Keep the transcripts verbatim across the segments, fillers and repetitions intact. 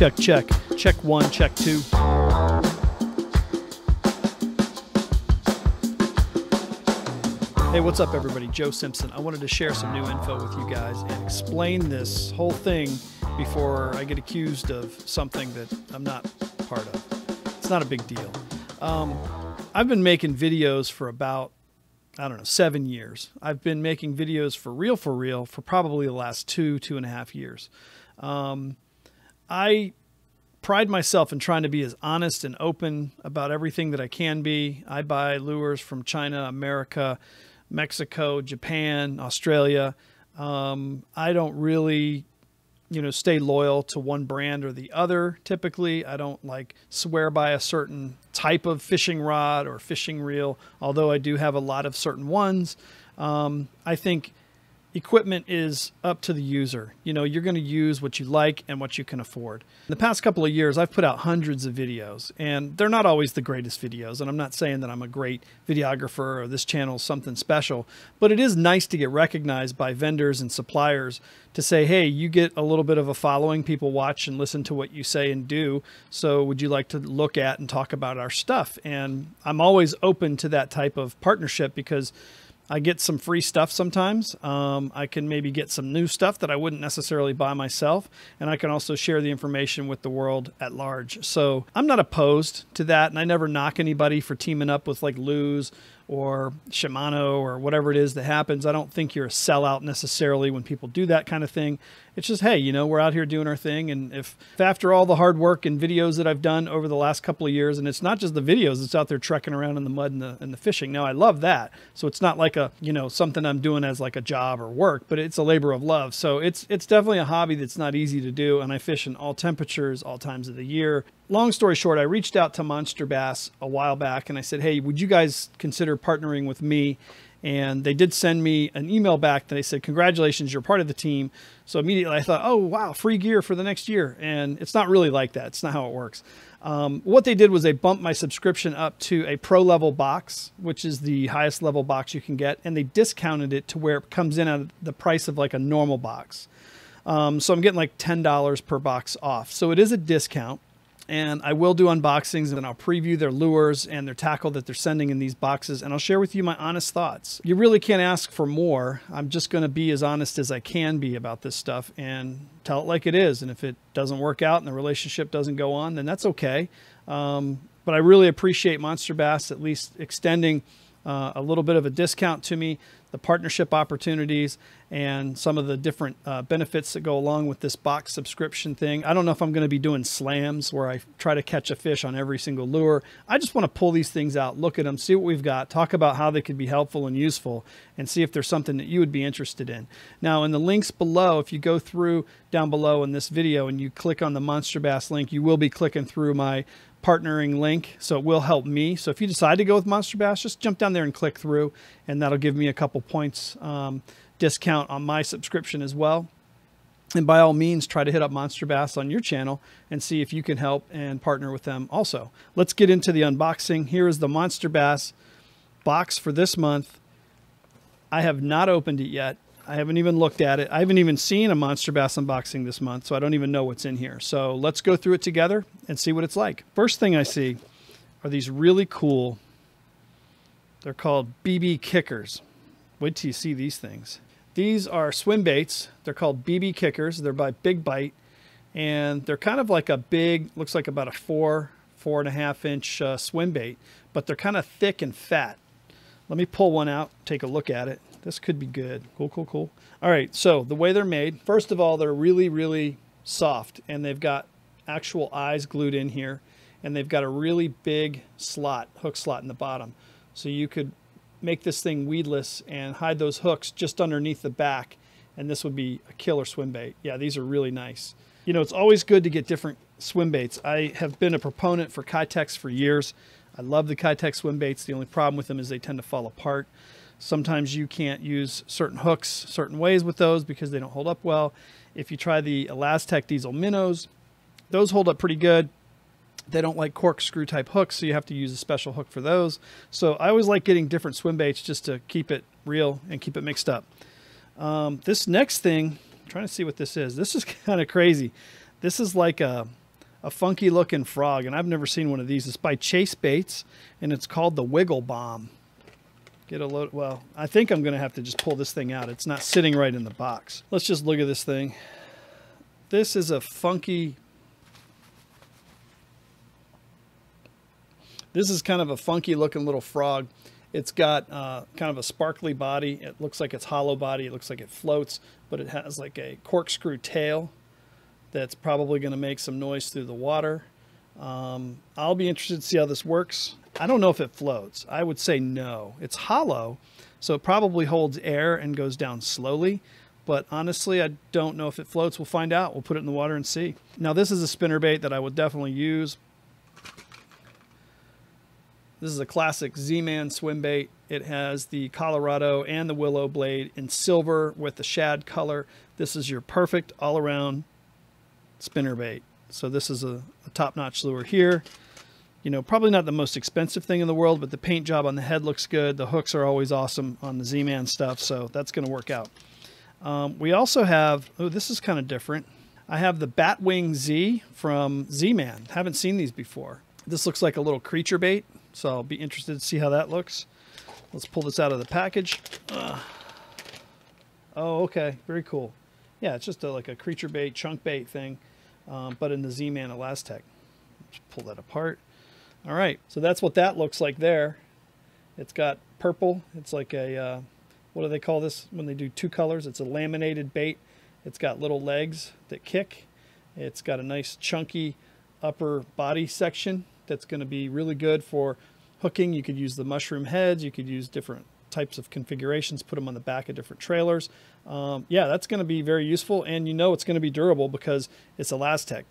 check, check. Check one, check two. Hey, what's up everybody? Joe Simpson. I wanted to share some new info with you guys and explain this whole thing before I get accused of something that I'm not part of. It's not a big deal. Um, I've been making videos for about, I don't know, seven years. I've been making videos for real, for real, for probably the last two, two and a half years. Um, I pride myself in trying to be as honest and open about everything that I can be. I buy lures from China, America, Mexico, Japan, Australia. Um, I don't really, you know, stay loyal to one brand or the other. Typically, I don't like swear by a certain type of fishing rod or fishing reel, although I do have a lot of certain ones. Um, I think equipment is up to the user. You know, you're going to use what you like and what you can afford. In the past couple of years, I've put out hundreds of videos, and they're not always the greatest videos. And I'm not saying that I'm a great videographer or this channel is something special, but it is nice to get recognized by vendors and suppliers to say, hey, you get a little bit of a following. People watch and listen to what you say and do. So would you like to look at and talk about our stuff? And I'm always open to that type of partnership because I get some free stuff sometimes. Um, I can maybe get some new stuff that I wouldn't necessarily buy myself. And I can also share the information with the world at large. So I'm not opposed to that. And I never knock anybody for teaming up with like Luz or Shimano or whatever it is that happens. I don't think you're a sellout necessarily when people do that kind of thing. It's just, hey, you know, we're out here doing our thing. And if, if after all the hard work and videos that I've done over the last couple of years, and it's not just the videos, it's out there trekking around in the mud and the, and the fishing. Now I love that. So it's not like a, you know, something I'm doing as like a job or work, but it's a labor of love. So it's, it's definitely a hobby that's not easy to do. And I fish in all temperatures, all times of the year. Long story short, I reached out to Monster Bass a while back and I said, hey, would you guys consider partnering with me? And they did send me an email back that they said, congratulations, you're part of the team. So immediately I thought, oh, wow, free gear for the next year. And it's not really like that. It's not how it works. Um, what they did was they bumped my subscription up to a pro level box, which is the highest level box you can get. And they discounted it to where it comes in at the price of like a normal box. Um, so I'm getting like ten dollars per box off. So it is a discount. And I will do unboxings and I'll preview their lures and their tackle that they're sending in these boxes. And I'll share with you my honest thoughts. You really can't ask for more. I'm just going to be as honest as I can be about this stuff and tell it like it is. And if it doesn't work out and the relationship doesn't go on, then that's okay. Um, but I really appreciate Monster Bass at least extending uh, a little bit of a discount to me, the partnership opportunities, and some of the different uh, benefits that go along with this box subscription thing. I don't know if I'm going to be doing slams where I try to catch a fish on every single lure. I just want to pull these things out, look at them, see what we've got, talk about how they could be helpful and useful, and see if there's something that you would be interested in. Now, in the links below, if you go through down below in this video and you click on the Monster Bass link, you will be clicking through my partnering link, so it will help me. So if you decide to go with Monster Bass, just jump down there and click through, and that'll give me a couple points um, discount on my subscription as well. And by all means, try to hit up Monster Bass on your channel and see if you can help and partner with them also. Let's get into the unboxing. Here is the Monster Bass box for this month. I have not opened it yet. I haven't even looked at it. I haven't even seen a Monster Bass unboxing this month, so I don't even know what's in here. So let's go through it together and see what it's like. First thing I see are these really cool, they're called B B kickers. Wait till you see these things. These are swim baits. They're called B B kickers. They're by Big Bite. And they're kind of like a big, looks like about a four, four and a half inch uh, swim bait, but they're kind of thick and fat. Let me pull one out, take a look at it. This could be good. Cool, cool, cool. All right, so the way they're made, first of all, they're really, really soft, and they've got actual eyes glued in here, and they've got a really big slot, hook slot in the bottom. So you could make this thing weedless and hide those hooks just underneath the back, and this would be a killer swim bait. Yeah, these are really nice. You know, it's always good to get different swim baits. I have been a proponent for Kydex for years. I love the Kydex swim baits. The only problem with them is they tend to fall apart. Sometimes you can't use certain hooks certain ways with those because they don't hold up well. If you try the Elastec Diesel Minnows, those hold up pretty good. They don't like corkscrew type hooks, so you have to use a special hook for those. So I always like getting different swim baits just to keep it real and keep it mixed up. Um, this next thing, I'm trying to see what this is. This is kind of crazy. This is like a a funky looking frog, and I've never seen one of these. It's by Chase Baits, and it's called the Wiggle Bomb. Get a load. Well, I think I'm going to have to just pull this thing out. It's not sitting right in the box. Let's just look at this thing. This is a funky... This is kind of a funky looking little frog. It's got uh, kind of a sparkly body. It looks like it's hollow body. It looks like it floats, but it has like a corkscrew tail that's probably going to make some noise through the water. Um, I'll be interested to see how this works. I don't know if it floats. I would say no. It's hollow, so it probably holds air and goes down slowly. But honestly, I don't know if it floats. We'll find out. We'll put it in the water and see. Now, this is a spinnerbait that I would definitely use. This is a classic Z-Man swimbait. It has the Colorado and the Willow blade in silver with the shad color. This is your perfect all-around spinnerbait. So this is a, a top-notch lure here. You know, probably not the most expensive thing in the world, but the paint job on the head looks good. The hooks are always awesome on the Z-Man stuff, so that's going to work out. Um, we also have, oh, this is kind of different. I have the Batwing Z from Z-Man. Haven't seen these before. This looks like a little creature bait, so I'll be interested to see how that looks. Let's pull this out of the package. Ugh. Oh, okay. Very cool. Yeah, it's just a, like a creature bait, chunk bait thing, um, but in the Z-Man Elastec. Let's pull that apart. All right, so that's what that looks like there. It's got purple. It's like a, uh, what do they call this when they do two colors? It's a laminated bait. It's got little legs that kick. It's got a nice chunky upper body section that's going to be really good for hooking. You could use the mushroom heads. You could use different types of configurations, put them on the back of different trailers. Um, yeah, that's going to be very useful, and you know it's going to be durable because it's Elastec.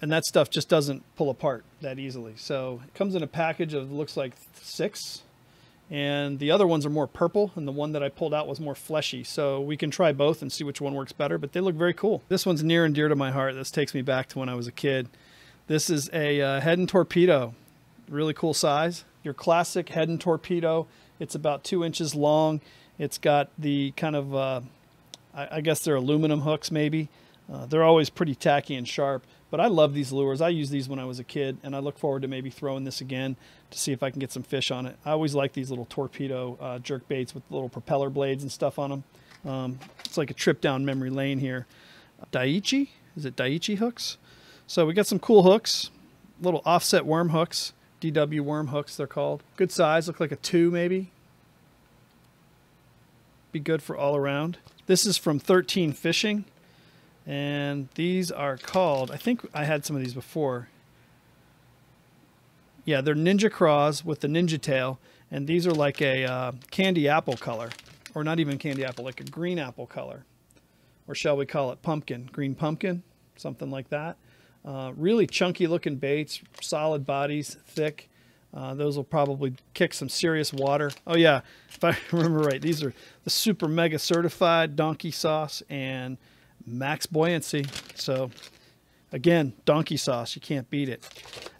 And that stuff just doesn't pull apart that easily. So it comes in a package of, looks like six. And the other ones are more purple, and the one that I pulled out was more fleshy. So we can try both and see which one works better, but they look very cool. This one's near and dear to my heart. This takes me back to when I was a kid. This is a uh, head and torpedo. Really cool size. Your classic head and torpedo. It's about two inches long. It's got the kind of, uh, I, I guess they're aluminum hooks maybe. Uh, they're always pretty tacky and sharp. But I love these lures. I used these when I was a kid, and I look forward to maybe throwing this again to see if I can get some fish on it. I always like these little torpedo uh, jerk baits with little propeller blades and stuff on them. Um, it's like a trip down memory lane here. Daiichi, is it Daiichi hooks? So we got some cool hooks, little offset worm hooks, D W worm hooks they're called. Good size, look like a two maybe. Be good for all around. This is from thirteen Fishing. And these are called, I think I had some of these before. Yeah, they're Ninja Craws with the Ninja Tail. And these are like a uh, candy apple color. Or not even candy apple, like a green apple color. Or shall we call it pumpkin, green pumpkin, something like that. Uh, really chunky looking baits, solid bodies, thick. Uh, those will probably kick some serious water. Oh yeah, if I remember right, these are the Super Mega Certified Donkey Sauce and Max Buoyancy. So again, donkey sauce, you can't beat it.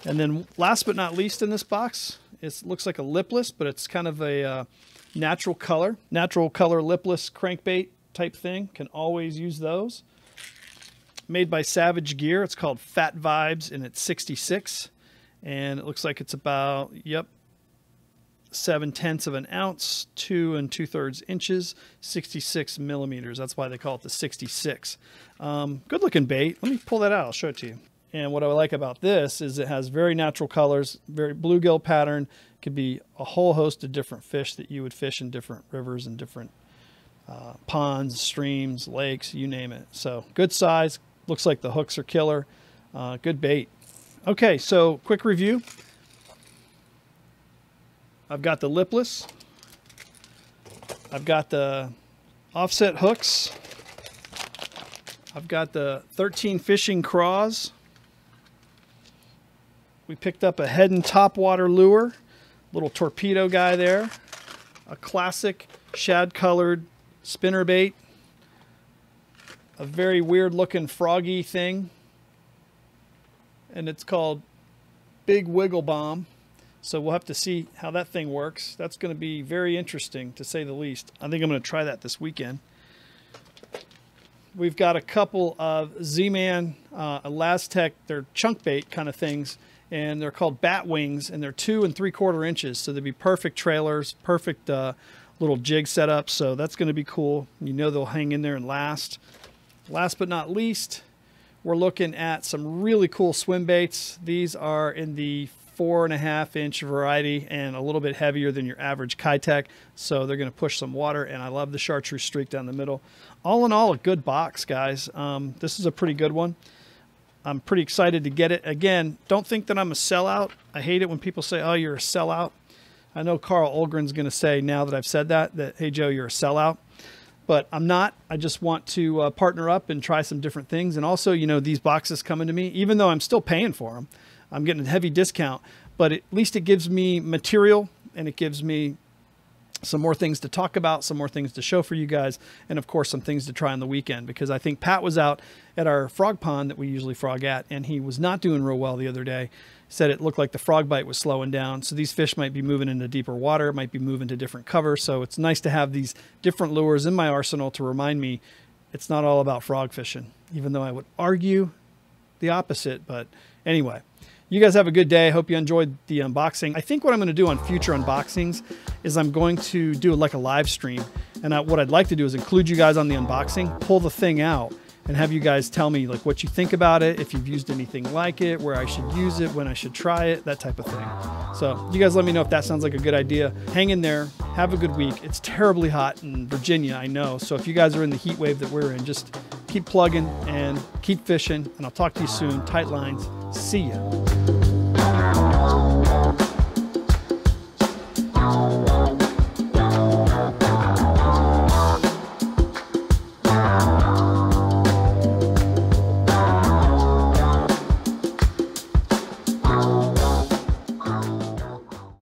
And then last but not least in this box, it looks like a lipless, but it's kind of a uh, natural color natural color lipless crankbait type thing. Can always use those. Made by Savage Gear. It's called Fat Vibes, and it's sixty-six, and it looks like it's about, yep, seven tenths of an ounce, two and two thirds inches, sixty-six millimeters. That's why they call it the sixty-six. Um, good looking bait. Let me pull that out. I'll show it to you. And what I like about this is it has very natural colors, very bluegill pattern. Could be a whole host of different fish that you would fish in different rivers and different uh, ponds, streams, lakes, you name it. So good size. Looks like the hooks are killer. Uh, good bait. Okay, so quick review. I've got the lipless, I've got the offset hooks, I've got the thirteen Fishing craws, we picked up a head and topwater lure, little torpedo guy there, a classic shad colored spinnerbait, a very weird looking froggy thing, and it's called Big Wiggle Bomb. So we'll have to see how that thing works. That's going to be very interesting, to say the least. I think I'm going to try that this weekend. we've got a couple of Z-Man, uh, Elastec, they're chunk bait kind of things, and they're called Batwings, and they're two and three quarter inches. So they'd be perfect trailers, perfect uh, little jig setup. So that's going to be cool. You know, they'll hang in there and last. Last but not least, we're looking at some really cool swim baits. These are in the four and a half inch variety and a little bit heavier than your average Kydex. So they're going to push some water, and I love the chartreuse streak down the middle. All in all, a good box, guys. Um, this is a pretty good one. I'm pretty excited to get it. Again, don't think that I'm a sellout. I hate it when people say, oh, you're a sellout. I know Carl Olgren's going to say, now that I've said that, that, hey, Joe, you're a sellout. But I'm not. I just want to uh, partner up and try some different things. And also, you know, these boxes coming to me, even though I'm still paying for them, I'm getting a heavy discount, but at least it gives me material, and it gives me some more things to talk about, some more things to show for you guys, and of course some things to try on the weekend, because I think Pat was out at our frog pond that we usually frog at, and he was not doing real well the other day. Said it looked like the frog bite was slowing down, so these fish might be moving into deeper water, might be moving to different cover. So it's nice to have these different lures in my arsenal to remind me it's not all about frog fishing, even though I would argue the opposite. But anyway, you guys have a good day. I hope you enjoyed the unboxing. I think what I'm going to do on future unboxings is I'm going to do like a live stream. And I, what I'd like to do is include you guys on the unboxing, pull the thing out, and have you guys tell me like what you think about it, if you've used anything like it, where I should use it, when I should try it, that type of thing. So you guys let me know if that sounds like a good idea. Hang in there. Have a good week. It's terribly hot in Virginia, I know. So if you guys are in the heat wave that we're in, just keep plugging and keep fishing, and I'll talk to you soon. Tight lines. See ya.